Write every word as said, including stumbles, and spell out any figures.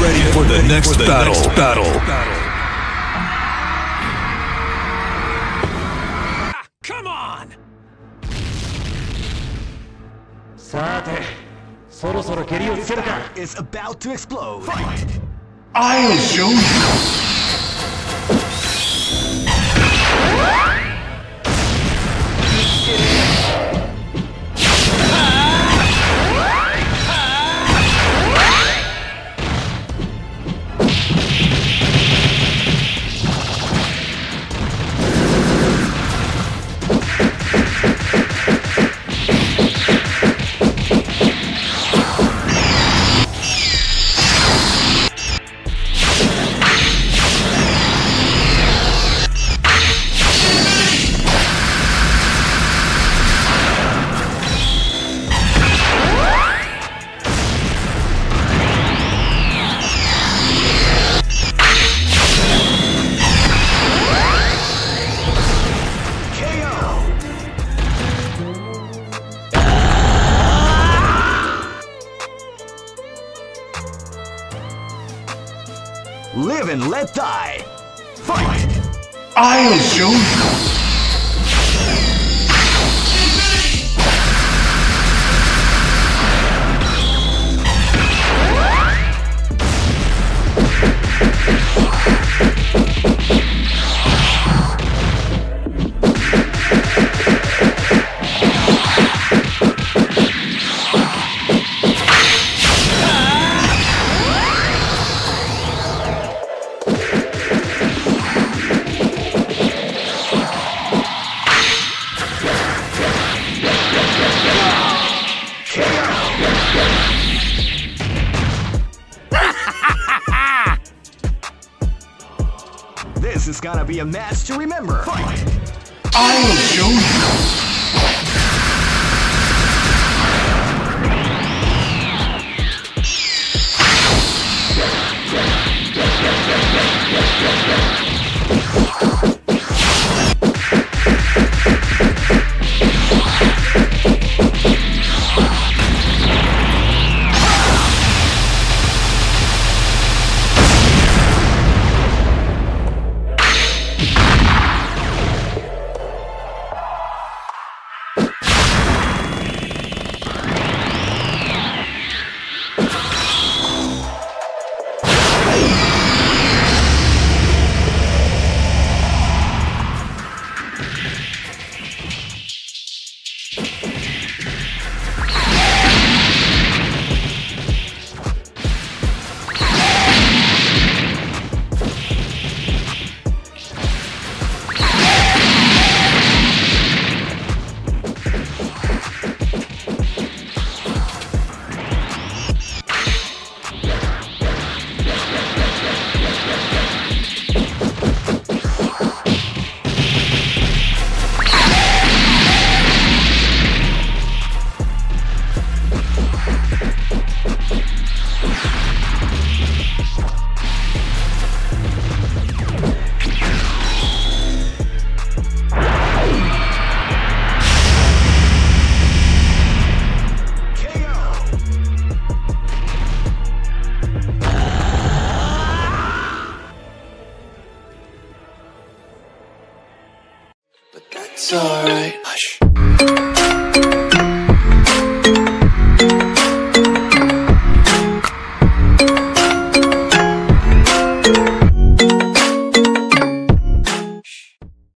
ready for the next battle. Ah, come on! さて、そろそろ蹴りをつけるか。Is about to explode. Fight. I'll show you. Live and let die. Fight! I'll show you. This is gonna be a match to remember. Fight! I'll show you! It's alright. Hush.